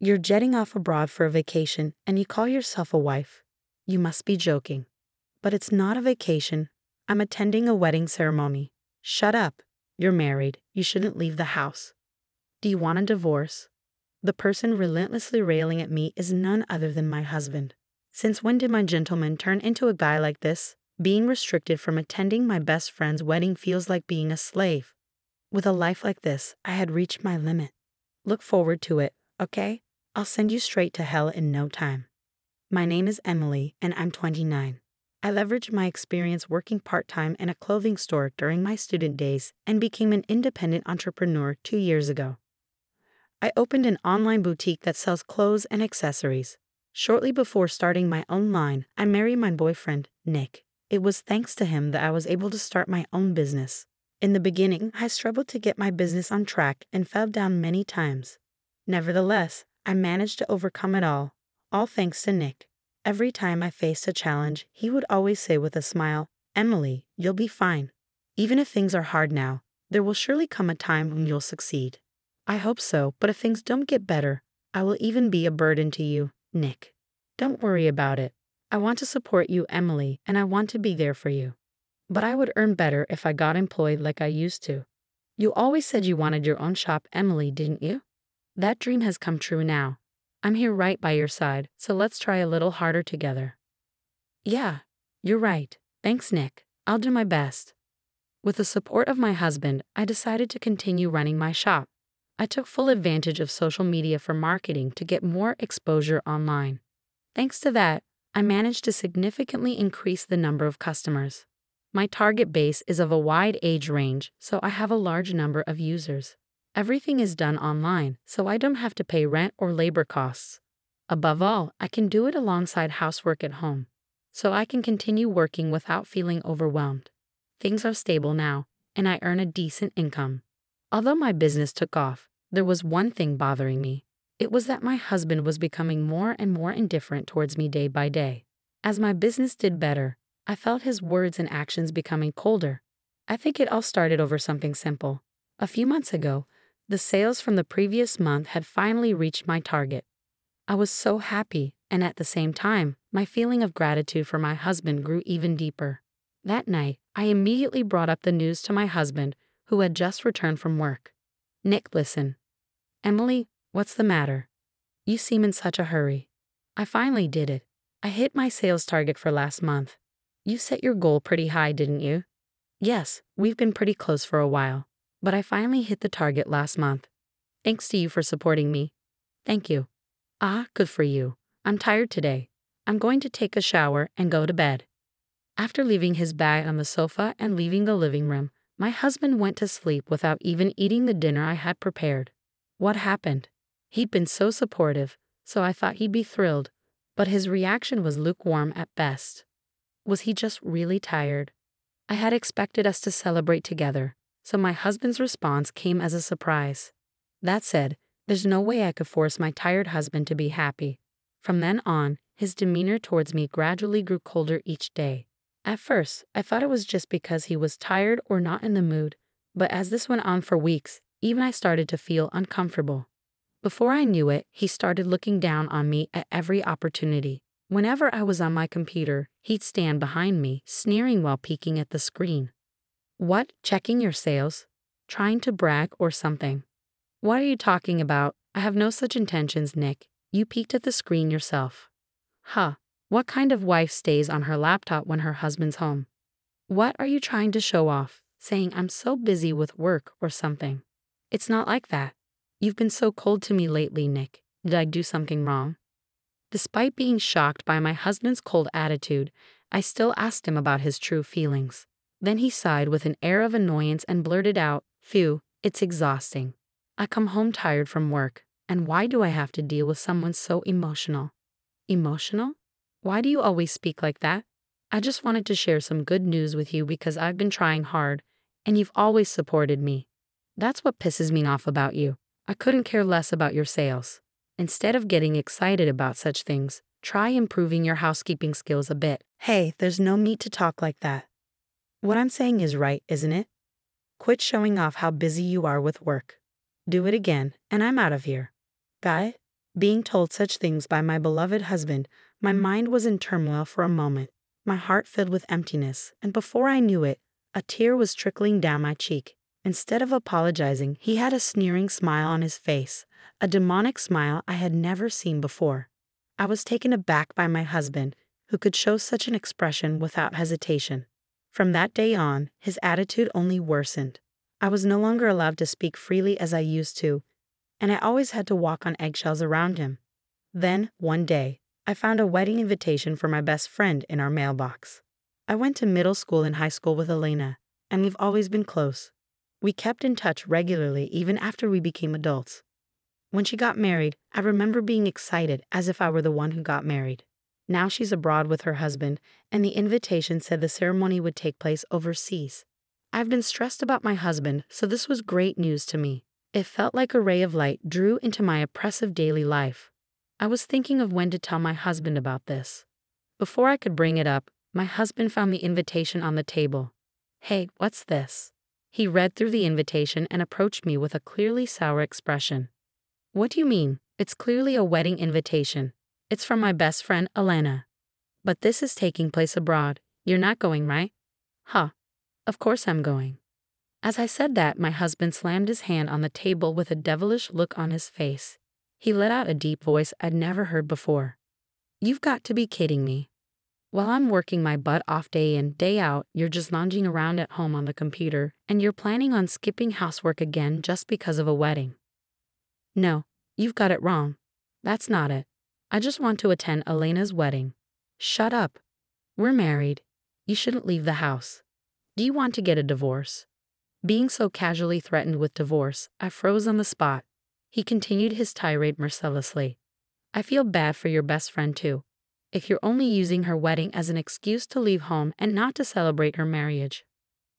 You're jetting off abroad for a vacation and you call yourself a wife. You must be joking. But it's not a vacation. I'm attending a wedding ceremony. Shut up. You're married. You shouldn't leave the house. Do you want a divorce? The person relentlessly railing at me is none other than my husband. Since when did my gentleman turn into a guy like this? Being restricted from attending my best friend's wedding feels like being a slave. With a life like this, I had reached my limit. Look forward to it, okay? I'll send you straight to hell in no time. My name is Emily, and I'm 29. I leveraged my experience working part-time in a clothing store during my student days and became an independent entrepreneur 2 years ago. I opened an online boutique that sells clothes and accessories. Shortly before starting my own line, I married my boyfriend, Nick. It was thanks to him that I was able to start my own business. In the beginning, I struggled to get my business on track and fell down many times. Nevertheless, I managed to overcome it all thanks to Nick. Every time I faced a challenge, he would always say with a smile, "Emily, you'll be fine. Even if things are hard now, there will surely come a time when you'll succeed." I hope so, but if things don't get better, I will even be a burden to you, Nick. Don't worry about it. I want to support you, Emily, and I want to be there for you. But I would earn better if I got employed like I used to. You always said you wanted your own shop, Emily, didn't you? That dream has come true now. I'm here right by your side, so let's try a little harder together. Yeah, you're right. Thanks, Nick. I'll do my best. With the support of my husband, I decided to continue running my shop. I took full advantage of social media for marketing to get more exposure online. Thanks to that, I managed to significantly increase the number of customers. My target base is of a wide age range, so I have a large number of users. Everything is done online, so I don't have to pay rent or labor costs. Above all, I can do it alongside housework at home, so I can continue working without feeling overwhelmed. Things are stable now, and I earn a decent income. Although my business took off, there was one thing bothering me. It was that my husband was becoming more and more indifferent towards me day by day. As my business did better, I felt his words and actions becoming colder. I think it all started over something simple. A few months ago, the sales from the previous month had finally reached my target. I was so happy, and at the same time, my feeling of gratitude for my husband grew even deeper. That night, I immediately brought up the news to my husband, who had just returned from work. "Nick, listen. Emily, what's the matter? You seem in such a hurry." "I finally did it. I hit my sales target for last month. You set your goal pretty high, didn't you?" "Yes, we've been pretty close for a while, but I finally hit the target last month. Thanks to you for supporting me." "Thank you." "Ah, good for you. I'm tired today. I'm going to take a shower and go to bed." After leaving his bag on the sofa and leaving the living room, my husband went to sleep without even eating the dinner I had prepared. What happened? He'd been so supportive, so I thought he'd be thrilled, but his reaction was lukewarm at best. Was he just really tired? I had expected us to celebrate together, so my husband's response came as a surprise. That said, there's no way I could force my tired husband to be happy. From then on, his demeanor towards me gradually grew colder each day. At first, I thought it was just because he was tired or not in the mood, but as this went on for weeks, even I started to feel uncomfortable. Before I knew it, he started looking down on me at every opportunity. Whenever I was on my computer, he'd stand behind me, sneering while peeking at the screen. "What? Checking your sales? Trying to brag or something? What are you talking about? I have no such intentions, Nick. You peeked at the screen yourself." Huh. What kind of wife stays on her laptop when her husband's home? "What are you trying to show off? Saying I'm so busy with work or something? It's not like that. You've been so cold to me lately, Nick. Did I do something wrong?" Despite being shocked by my husband's cold attitude, I still asked him about his true feelings. Then he sighed with an air of annoyance and blurted out, "Phew, it's exhausting. I come home tired from work, and why do I have to deal with someone so emotional?" "Emotional? Why do you always speak like that? I just wanted to share some good news with you because I've been trying hard, and you've always supported me. That's what pisses me off about you. I couldn't care less about your sales. Instead of getting excited about such things, try improving your housekeeping skills a bit." Hey, there's no need to talk like that. What I'm saying is right, isn't it? Quit showing off how busy you are with work. Do it again, and I'm out of here. Guy, Being told such things by my beloved husband, my mind was in turmoil for a moment, my heart filled with emptiness, and before I knew it, a tear was trickling down my cheek. Instead of apologizing, he had a sneering smile on his face, a demonic smile I had never seen before. I was taken aback by my husband, who could show such an expression without hesitation. From that day on, his attitude only worsened. I was no longer allowed to speak freely as I used to, and I always had to walk on eggshells around him. Then, one day, I found a wedding invitation for my best friend in our mailbox. I went to middle school and high school with Elena, and we've always been close. We kept in touch regularly even after we became adults. When she got married, I remember being excited as if I were the one who got married. Now she's abroad with her husband, and the invitation said the ceremony would take place overseas. I've been stressed about my husband, so this was great news to me. It felt like a ray of light drew into my oppressive daily life. I was thinking of when to tell my husband about this. Before I could bring it up, my husband found the invitation on the table. "Hey, what's this?" He read through the invitation and approached me with a clearly sour expression. "What do you mean? It's clearly a wedding invitation. It's from my best friend, Elena. But this is taking place abroad. You're not going, right?" "Huh. Of course I'm going." As I said that, my husband slammed his hand on the table with a devilish look on his face. He let out a deep voice I'd never heard before. "You've got to be kidding me. While I'm working my butt off day in, day out, you're just lounging around at home on the computer, and you're planning on skipping housework again just because of a wedding. No, you've got it wrong. That's not it. I just want to attend Elena's wedding." "Shut up. We're married. You shouldn't leave the house. Do you want to get a divorce?" Being so casually threatened with divorce, I froze on the spot. He continued his tirade mercilessly. "I feel bad for your best friend too. If you're only using her wedding as an excuse to leave home and not to celebrate her marriage."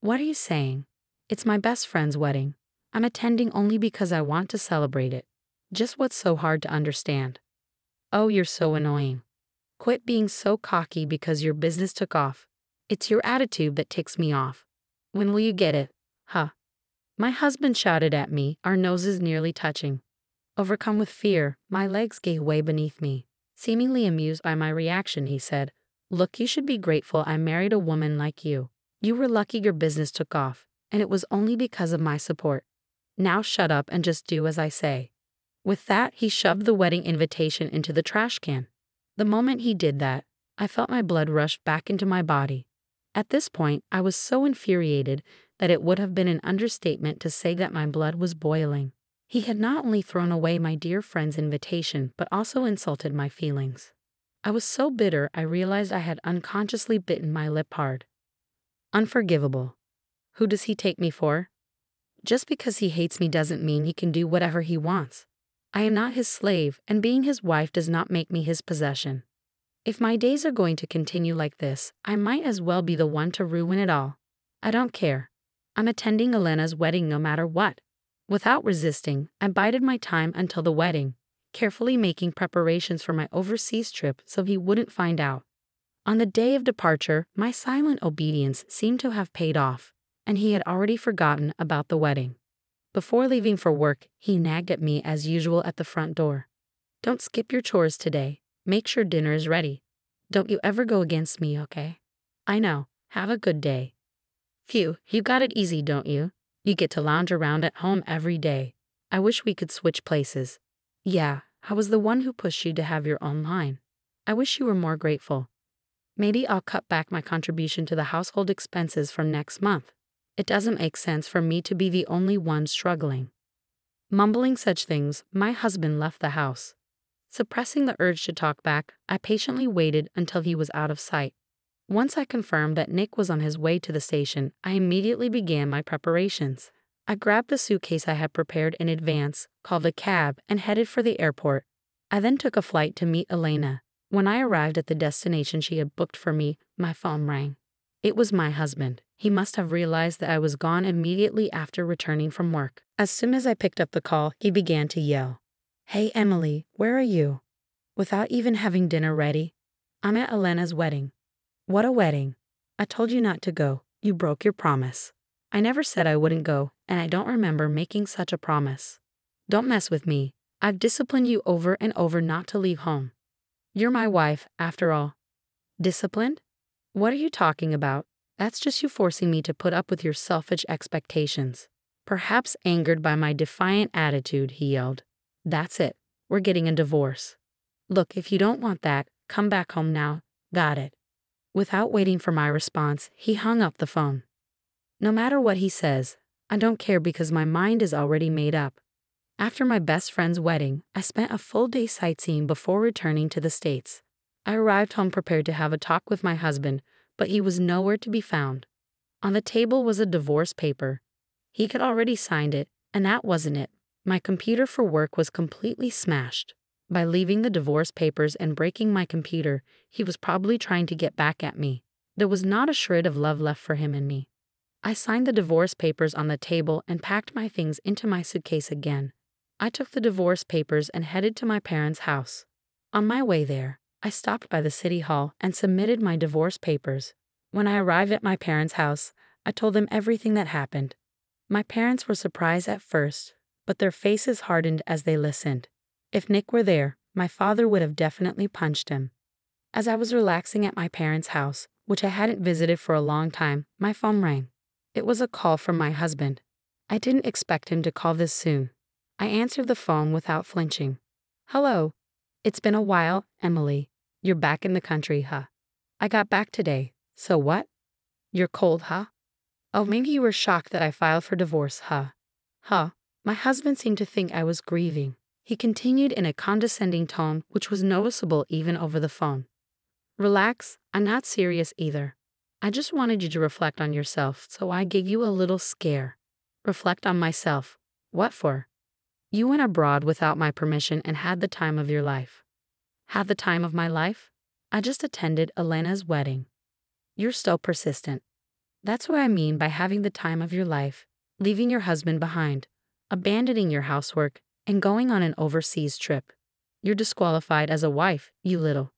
"What are you saying? It's my best friend's wedding. I'm attending only because I want to celebrate it. Just what's so hard to understand?" "Oh, you're so annoying. Quit being so cocky because your business took off. It's your attitude that ticks me off. When will you get it? Huh?" My husband shouted at me, our noses nearly touching. Overcome with fear, my legs gave way beneath me. Seemingly amused by my reaction, he said, "Look, you should be grateful I married a woman like you. You were lucky your business took off, and it was only because of my support. Now shut up and just do as I say." With that, he shoved the wedding invitation into the trash can. The moment he did that, I felt my blood rush back into my body. At this point, I was so infuriated that it would have been an understatement to say that my blood was boiling. He had not only thrown away my dear friend's invitation, but also insulted my feelings. I was so bitter I realized I had unconsciously bitten my lip hard. Unforgivable. Who does he take me for? Just because he hates me doesn't mean he can do whatever he wants. I am not his slave, and being his wife does not make me his possession. If my days are going to continue like this, I might as well be the one to ruin it all. I don't care. I'm attending Elena's wedding no matter what. Without resisting, I bided my time until the wedding, carefully making preparations for my overseas trip so he wouldn't find out. On the day of departure, my silent obedience seemed to have paid off, and he had already forgotten about the wedding. Before leaving for work, he nagged at me as usual at the front door. "Don't skip your chores today. Make sure dinner is ready. Don't you ever go against me, okay? I know. Have a good day." "Phew, you got it easy, don't you? You get to lounge around at home every day. I wish we could switch places." "Yeah, I was the one who pushed you to have your own line. I wish you were more grateful. Maybe I'll cut back my contribution to the household expenses from next month. It doesn't make sense for me to be the only one struggling." Mumbling such things, my husband left the house. Suppressing the urge to talk back, I patiently waited until he was out of sight. Once I confirmed that Nick was on his way to the station, I immediately began my preparations. I grabbed the suitcase I had prepared in advance, called a cab, and headed for the airport. I then took a flight to meet Elena. When I arrived at the destination she had booked for me, my phone rang. It was my husband. He must have realized that I was gone immediately after returning from work. As soon as I picked up the call, he began to yell, "Hey Emily, where are you?" Without even having dinner ready. "I'm at Elena's wedding." "What a wedding. I told you not to go. You broke your promise." "I never said I wouldn't go, and I don't remember making such a promise." "Don't mess with me. I've disciplined you over and over not to leave home. You're my wife, after all. Disciplined? What are you talking about? That's just you forcing me to put up with your selfish expectations. Perhaps angered by my defiant attitude, he yelled. That's it. We're getting a divorce. Look, if you don't want that, come back home now. Got it. Without waiting for my response, he hung up the phone. No matter what he says, I don't care because my mind is already made up. After my best friend's wedding, I spent a full day sightseeing before returning to the States. I arrived home prepared to have a talk with my husband, but he was nowhere to be found. On the table was a divorce paper. He had already signed it, and that wasn't it. My computer for work was completely smashed. By leaving the divorce papers and breaking my computer, he was probably trying to get back at me. There was not a shred of love left for him and me. I signed the divorce papers on the table and packed my things into my suitcase again. I took the divorce papers and headed to my parents' house. On my way there, I stopped by the city hall and submitted my divorce papers. When I arrived at my parents' house, I told them everything that happened. My parents were surprised at first, but their faces hardened as they listened. If Nick were there, my father would have definitely punched him. As I was relaxing at my parents' house, which I hadn't visited for a long time, my phone rang. It was a call from my husband. I didn't expect him to call this soon. I answered the phone without flinching. Hello. It's been a while, Emily. You're back in the country, huh? I got back today. So what? You're cold, huh? Oh, maybe you were shocked that I filed for divorce, huh? Huh? My husband seemed to think I was grieving. He continued in a condescending tone, which was noticeable even over the phone. Relax, I'm not serious either. I just wanted you to reflect on yourself, so I gave you a little scare. Reflect on myself. What for? You went abroad without my permission and had the time of your life. Had the time of my life? I just attended Elena's wedding. You're so persistent. That's what I mean by having the time of your life, leaving your husband behind, abandoning your housework, and going on an overseas trip. You're disqualified as a wife, you little.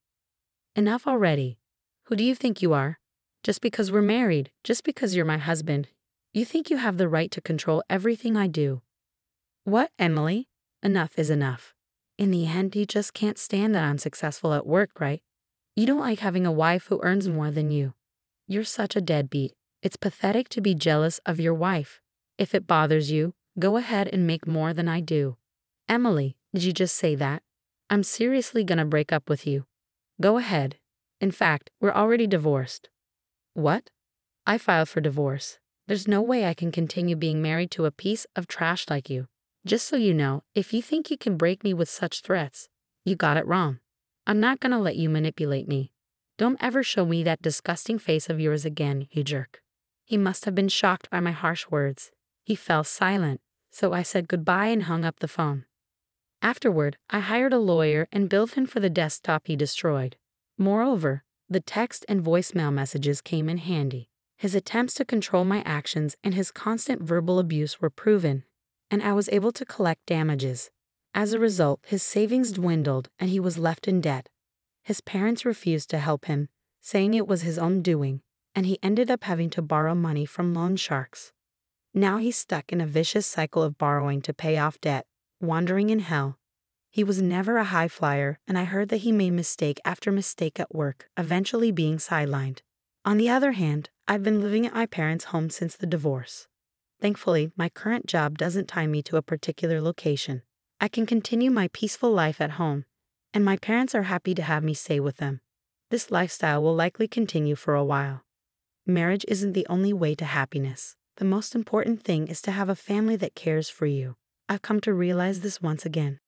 Enough already. Who do you think you are? Just because we're married, just because you're my husband, you think you have the right to control everything I do. What, Emily? Enough is enough. In the end, you just can't stand that I'm successful at work, right? You don't like having a wife who earns more than you. You're such a deadbeat. It's pathetic to be jealous of your wife. If it bothers you, go ahead and make more than I do. Emily, did you just say that? I'm seriously gonna break up with you. Go ahead. In fact, we're already divorced. What? I filed for divorce. There's no way I can continue being married to a piece of trash like you. Just so you know, if you think you can break me with such threats, you got it wrong. I'm not gonna let you manipulate me. Don't ever show me that disgusting face of yours again, you jerk. He must have been shocked by my harsh words. He fell silent, so I said goodbye and hung up the phone. Afterward, I hired a lawyer and billed him for the desktop he destroyed. Moreover, the text and voicemail messages came in handy. His attempts to control my actions and his constant verbal abuse were proven, and I was able to collect damages. As a result, his savings dwindled and he was left in debt. His parents refused to help him, saying it was his own doing, and he ended up having to borrow money from loan sharks. Now he's stuck in a vicious cycle of borrowing to pay off debt, wandering in hell. He was never a high flyer, and I heard that he made mistake after mistake at work, eventually being sidelined. On the other hand, I've been living at my parents' home since the divorce. Thankfully, my current job doesn't tie me to a particular location. I can continue my peaceful life at home, and my parents are happy to have me stay with them. This lifestyle will likely continue for a while. Marriage isn't the only way to happiness. The most important thing is to have a family that cares for you. I've come to realize this once again.